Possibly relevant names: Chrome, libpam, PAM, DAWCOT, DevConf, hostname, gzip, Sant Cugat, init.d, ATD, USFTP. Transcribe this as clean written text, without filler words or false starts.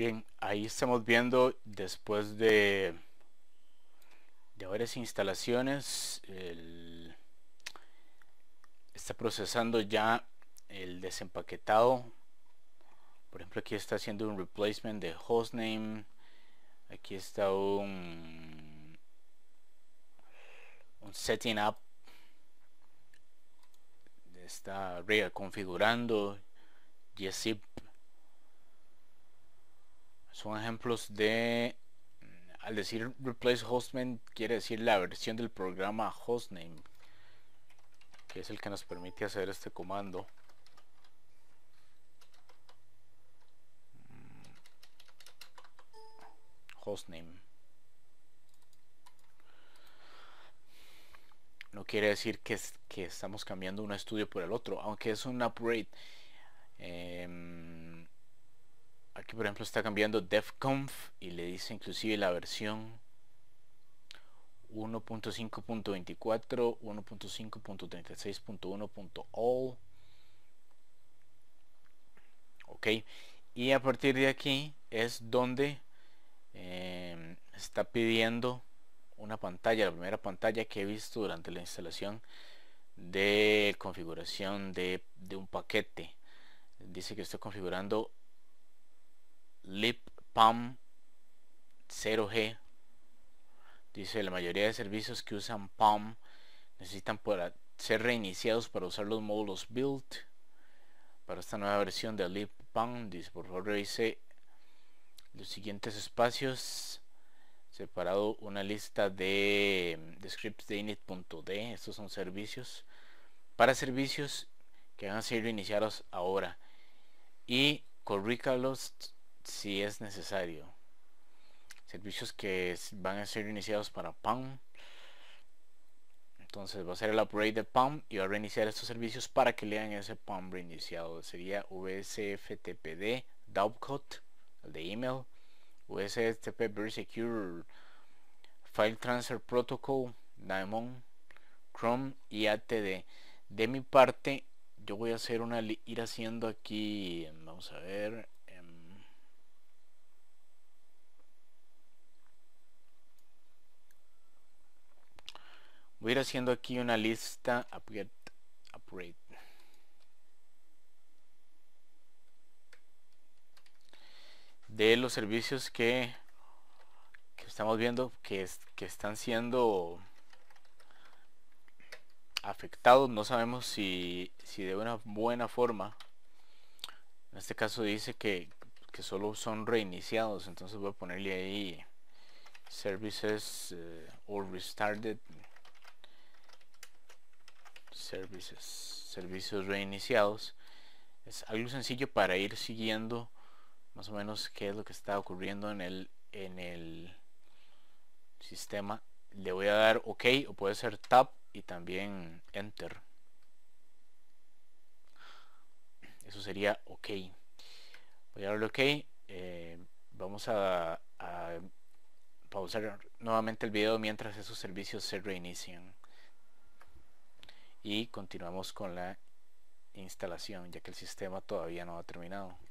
Bien, ahí estamos viendo después de varias instalaciones, está procesando ya el desempaquetado. Por ejemplo, aquí está haciendo un replacement de hostname. Aquí está un setting up. Está reconfigurando gzip. Son ejemplos de, al decir replace hostname, quiere decir la versión del programa hostname, que es el que nos permite hacer este comando. Hostname no quiere decir que estamos cambiando un estudio por el otro, aunque es un upgrade. Aquí por ejemplo está cambiando DevConf y le dice inclusive la versión 1.5.24, 1.5.36.1.all. ok, y a partir de aquí es donde está pidiendo una pantalla, la primera pantalla que he visto durante la instalación de configuración de un paquete. Dice que estoy configurando libpam 0G. Dice la mayoría de servicios que usan PAM necesitan para ser reiniciados para usar los módulos build. Para esta nueva versión de libpam dice, por favor revise los siguientes espacios, separado una lista de scripts de init.d. estos son servicios, para servicios que van a ser iniciados ahora, y corríjalos si es necesario. Servicios que van a ser iniciados para PAM, entonces va a ser el upgrade de PAM y va a reiniciar estos servicios para que lean ese PAM reiniciado. Sería USFTPD, DAWCOT, el de email, USFTP Very Secure, File Transfer Protocol, Daemon, Chrome y ATD. De mi parte, yo voy a hacer una, ir haciendo aquí, vamos a ver, voy a ir haciendo aquí una lista upgrade. De los servicios que estamos viendo que están siendo afectados, no sabemos si de una buena forma. En este caso dice que solo son reiniciados, entonces voy a ponerle ahí services or restarted services, servicios reiniciados. Es algo sencillo para ir siguiendo más o menos qué es lo que está ocurriendo en el sistema. Le voy a dar OK o puede ser Tab y también Enter. Eso sería OK. Voy a darle OK. Vamos a pausar nuevamente el video mientras esos servicios se reinician, y continuamos con la instalación, ya que el sistema todavía no ha terminado.